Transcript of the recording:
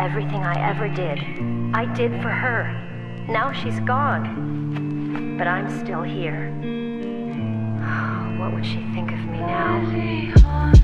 Everything I ever did, I did for her. Now she's gone, but I'm still here. What would she think of me now?